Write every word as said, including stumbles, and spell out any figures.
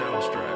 Soundstripe.